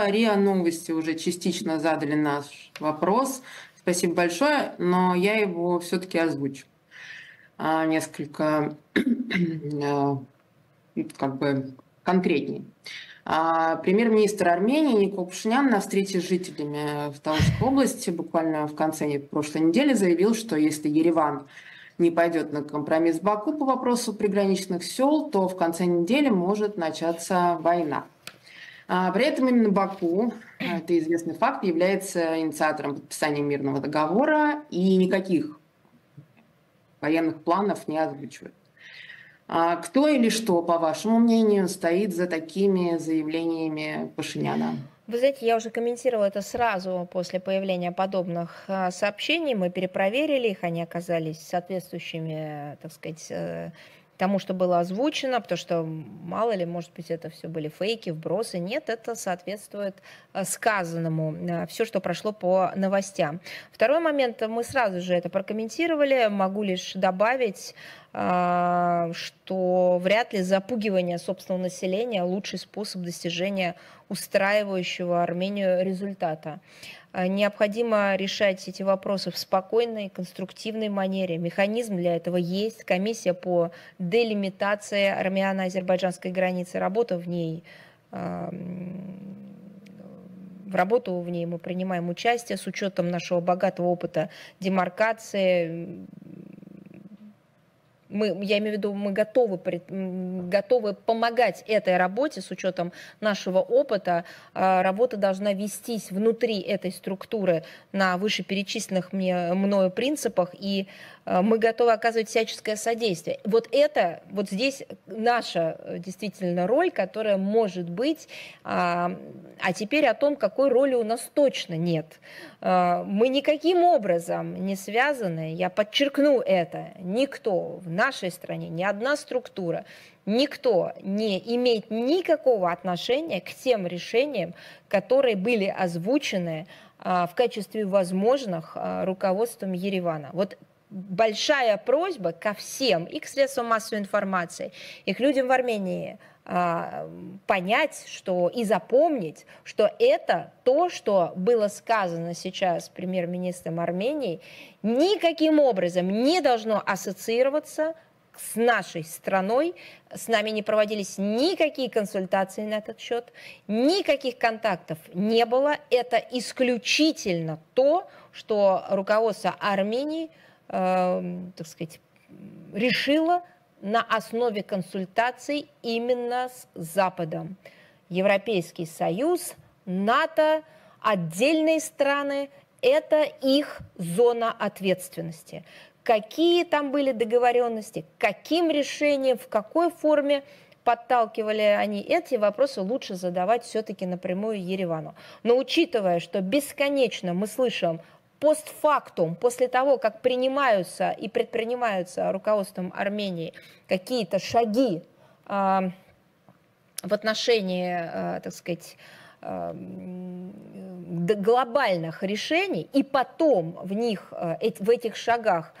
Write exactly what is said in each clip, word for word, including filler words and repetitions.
РИА Новости уже частично задали наш вопрос. Спасибо большое, но я его все-таки озвучу. Несколько как бы конкретнее. Премьер-министр Армении Никол Пашинян на встрече с жителями в Талинской области буквально в конце прошлой недели заявил, что если Ереван не пойдет на компромисс с Баку по вопросу приграничных сел, то в конце недели может начаться война. При этом именно Баку, это известный факт, является инициатором подписания мирного договора и никаких военных планов не озвучивает. Кто или что, по вашему мнению, стоит за такими заявлениями Пашиняна? Вы знаете, я уже комментировала это сразу после появления подобных сообщений. Мы перепроверили их, они оказались соответствующими, так сказать, тому, что было озвучено, потому что, мало ли, может быть, это все были фейки, вбросы. Нет, это соответствует сказанному, все, что прошло по новостям. Второй момент, мы сразу же это прокомментировали, могу лишь добавить, что вряд ли запугивание собственного населения лучший способ достижения устраивающего Армению результата. Необходимо решать эти вопросы в спокойной, конструктивной манере. Механизм для этого есть. Комиссия по делимитации армяно-азербайджанской границы. Работа в ней, в работу в ней мы принимаем участие с учетом нашего богатого опыта демаркации. Мы, я имею в виду, мы готовы, готовы помогать этой работе с учетом нашего опыта. Работа должна вестись внутри этой структуры на вышеперечисленных мне, мною принципах, и мы готовы оказывать всяческое содействие. Вот это, вот здесь наша действительно роль, которая может быть. А, а теперь о том, какой роли у нас точно нет. Мы никаким образом не связаны, я подчеркну это, никто в нашей стране, ни одна структура, никто не имеет никакого отношения к тем решениям, которые были озвучены а, в качестве возможных а, руководством Еревана. Вот большая просьба ко всем, и к средствам массовой информации, и к людям в Армении, а, понять что, и запомнить, что это то, что было сказано сейчас премьер-министром Армении, никаким образом не должно ассоциироваться с нашей страной. С нами не проводились никакие консультации на этот счет, никаких контактов не было. Это исключительно то, что руководство Армении, э, так сказать, решило на основе консультаций именно с Западом. Европейский Союз, НАТО, отдельные страны – это их зона ответственности. Какие там были договоренности, каким решением, в какой форме подталкивали они, эти вопросы лучше задавать все-таки напрямую Еревану. Но учитывая, что бесконечно мы слышим постфактум, после того, как принимаются и предпринимаются руководством Армении какие-то шаги э, в отношении, э, так сказать, глобальных решений, и потом в них, в этих шагах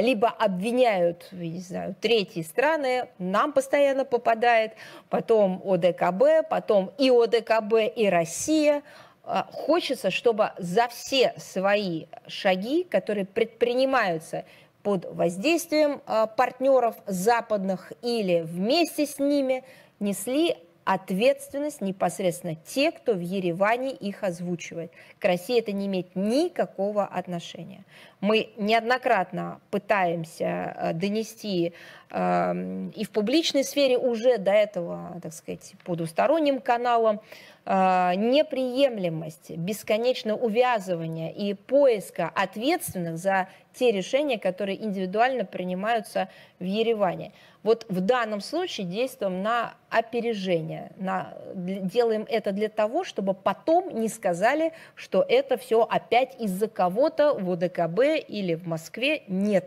либо обвиняют, не знаю, третьи страны, нам постоянно попадает, потом ОДКБ, потом и ОДКБ, и Россия. Хочется, чтобы за все свои шаги, которые предпринимаются под воздействием партнеров западных или вместе с ними, несли ответственность непосредственно те, кто в Ереване их озвучивает. К России это не имеет никакого отношения. Мы неоднократно пытаемся донести э, и в публичной сфере уже до этого, так сказать, по двусторонним каналам, э, неприемлемость, бесконечное увязывание и поиска ответственных за те решения, которые индивидуально принимаются в Ереване. Вот в данном случае действуем на опережение. На, делаем это для того, чтобы потом не сказали, что это все опять из-за кого-то в ОДКБ или в Москве. Нет.